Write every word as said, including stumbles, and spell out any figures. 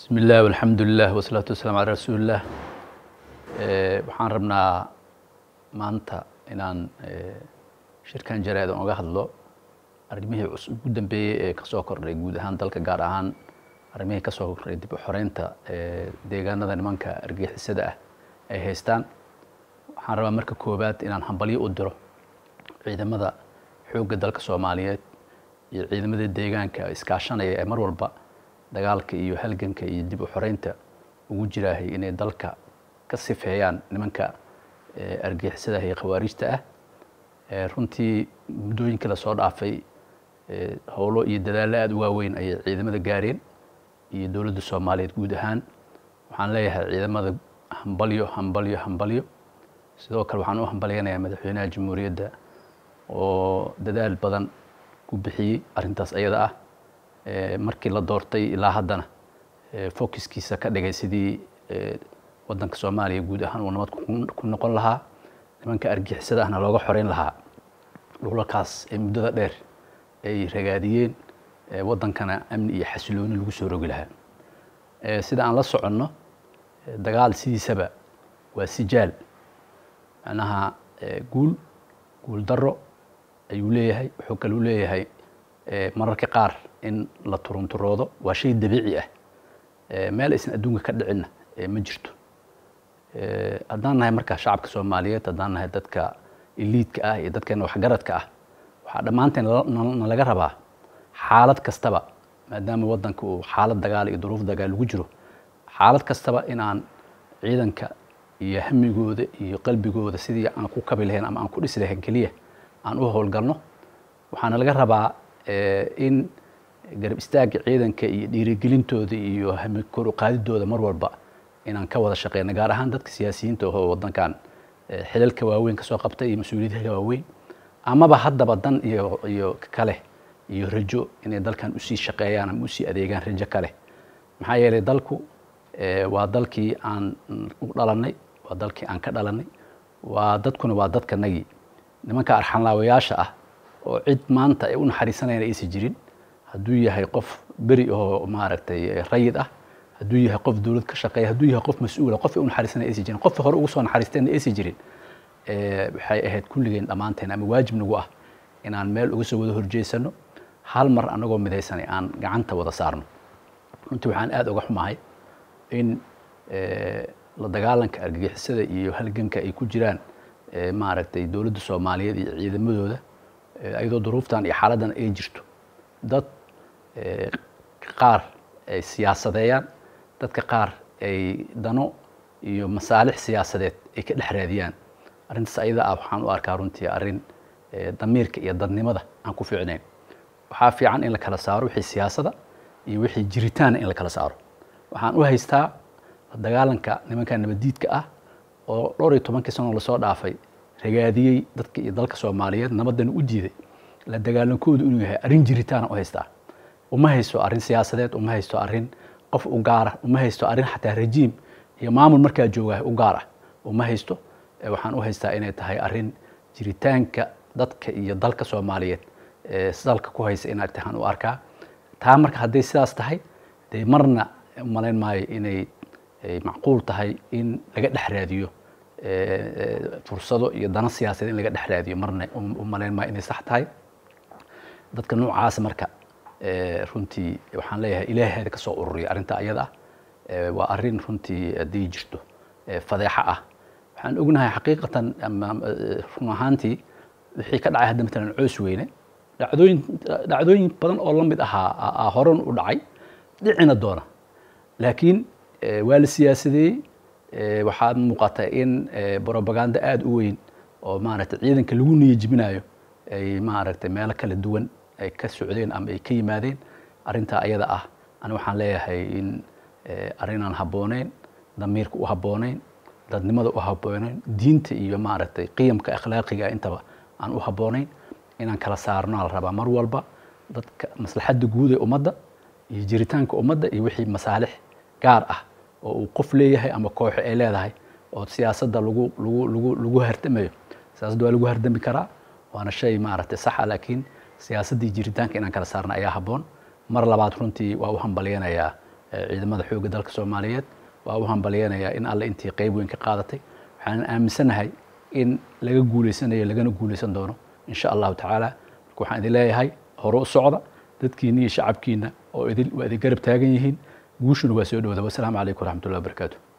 بسم الله والحمد لله والصلاة والسلام على رسول الله. waxaan rabnaa maanta inaan shirkan jaraa'id uga hadlo arrimihii cusub ugu dambeeyay ee ka soo kordhay guud ahaan dalka, gaar ahaan arrimihii ka soo kordhay dib u xoreynta deegaanada nimanka argagixisada ah ay haystaan. waxaan rabaa marka koobaad inaan hambalyo u diro ciidamada xoogga dalka Soomaaliyeed iyo ciidamada deegaanka iskaashanaya ee mar walba dagaalka iyo halganka iyo dib u xoreynta ugu jiraahay inay dalka ka sifeeyaan nimanka argagixisada iyo khawaarijta ah. runtii muddooyinka la soo dhaafay howlo iyo dadaal aad u waaweyn ay ciidamada gaareen iyo dawladda Soomaaliyeed guud ahaan. waxaan leeyahay ciidamada hambalyo hambalyo hambalyo sidoo kale waxaan u hambaleynayaa madaxweynaha jamhuuriyadda oo dadaal badan ku bixiyay arintaas ayada ah. markii la doortay ilaa haddana focuskiisa ka dhigay sidii waddanka Soomaaliya guud ahaan uu nabad ku noqon lahaa, nimanka argagixisada ahna looga xoreyn lahaa dhulalkaas ee muddada dheer ay ragaadiyeen, waddankana amni iyo xasilooni lagu soo rogi lahaa. sida aan la soconno dagaal sidiisaba waa sijaal, macnaha guul guul darro ayuu leeyahay. wuxuu kaluu leeyahay mararka qaar in la turunturoodo waa shay dabiici ah, meel aysan adduunka ka dhicinna ma jirto. haddaan nahay markaa shacabka Soomaaliyeed, haddaan nahay dadka eliidka ah iyo dadkeena waxgaradka ah, waxaa dhammaanteen nalaga rabaa xaalad kastaba, maadaama waddanka uu xaalad dagaal iyo duruuf dagaal ugu jiro, xaalad kastaba inaan ciidanka iyo hamigooda iyo qalbigooda sidii aan ku kabi lahayn ama aan ku dhisi lahayn keliya aan u howlgalno. waxaana laga rabaa in garab istaagga ciidanka iyo dhiirigelintooda iyo hami kor u qaadidooda mar walba inaan ka wada shaqeyno, gaar ahaan dadka siyaasiyiinta oo waddankan xilalka waaweyn ka soo qabtay iyo mas'uuliyadaha waaweyn, amaba haddaba dan iyo iyo kale iyo rajo inay dalkan usii shaqeeyaan ama usii adeegaan rajo kale. maxaa yeelay dalku waa dalkii aan u dhalanay, waa dalkii aan ka dhalanay, waa dadkuna waa dadkanagii. nimanka arxanlaawayaasha ah oo cid maanta ay u naxariisanayaan aysan jirin. hadduu yahay qof beri oo maaragtay rayid ah, hadduu yahay qof dawlad ka shaqeeya, hadduu yahay qof mas'uul ah, qof ay u naxariisanayaan aysan jirin, qof hore ugu soo naxariisteen aysan jirin. waxay ahayd kulligeen dhammaanteen ama waajib nagu ah inaan meel uga soo wada horjeesano, hal mar anagoo midaysanay aan gacanta wada saarno. runtii waxaan aad uga xumahay in la dagaalanka argagixisada iyo halganka ay ku jiraan maaragtay dawladda Soomaaliyeed iyo ciidamadooda ayadoo duruuftan iyo xaaladan ay jirto. dad qaar ay siyaasadeeyaan, dadka qaar ay dano iyo masaalix siyaasadeed ay ka dhex raadiyaan. arintaas ayada ah waxaan u arkaa runtii arrin damiirka iyo dadnimada aan ku fiicnayn. waxaa fiican in la kala saaro wixii siyaasada iyo wixii jiritaan in la kala saaro. waxaan u haystaa dagaalanka nimanka nabadiidka ah oo dhowr iyo tobankii sano la soo dhaafay ragaadiyay dadka iyo dalka Soomaaliyeed nabadan u diiday. la dagaalankoodu inuu yahay arrin jiritaan u haysta, uma haysto arrin siyaasadeed, uma haysto arrin qof u gaar ah, uma haysto arrin xataa rajiim iyo maamul markaa joogahay u gaar ah, uma haysto. waxaan u haystaa inay tahay arrin jiritaanka dadka iyo dalka Soomaaliyeed ee dalka ku haysa inay tahay u arkaa taa. marka haddii sidaas tahay day marna malayn maayo inay macquul tahay in laga dhex raadiyo fursado iyo dana siyaasadeed in laga dhex raadiyo, marna malayn maayo inay sax tahay. dadka noocaas marka runtii waxaan leeyahay ilaahay ka soo ururiya arinta ayada ah. waa arrin runtii hadii jirto fadeexa ah. waxaan ognahay xaqiiqatan run ahaantii wixii ka dhacay hadda matalan Coosweyne, dhacdooyin dhacdooyin badan oo la mid ahaa horan u dhacay dhicina doona, laakiin waa la siyaasadii. waxaa muuqata in propaganda aad u weyn oo maaragtay ciidanka lagu niyajibinayo ay maaragtay meelo kala duwan ay ka socdeen ama ay ka yimaadeen. arinta ayada ah aniga waxaan leeyahay in arrin aan habboonayn, damiirka u habboonayn, dadnimada u habboonayn, diinta iyo maaragtay qiyamka akhlaaqiga intaba aan u habboonayn. inaan kala saarno la rabaa mar walba dadka maslaxadda guud ee ummadda iyo jiritaanka ummadda iyo wixii masaalix gaar ah oo uu qof leeyahay ama koox ay leedahay oo siyaasadda lagu lagu lagu lagu hartamayo. siyaasadda waa lagu hartami karaa, waana shay maaragtay sax ah, laakiin siyaasadii jiritaanka inaan kala saarna ayaa habboon. mar labaad runtii waa u hambaleynayaa ciidamada xooga dalka Soomaaliyeed waa u hambalyeynaya in alle intii qayb weyn ka qaadatay waxaan aaminsanahay in laga guuleysanayo lagana guuleysan doono insha Allah ta'ala waxaan idin leeyahay hore u socda dadkiina iyo shacabkiina oo idil waa idin garab taagan yihiin guushuna waa soo dhawaada. Wasalaamu calaykum waraxmatullaahi wabarakaatuh.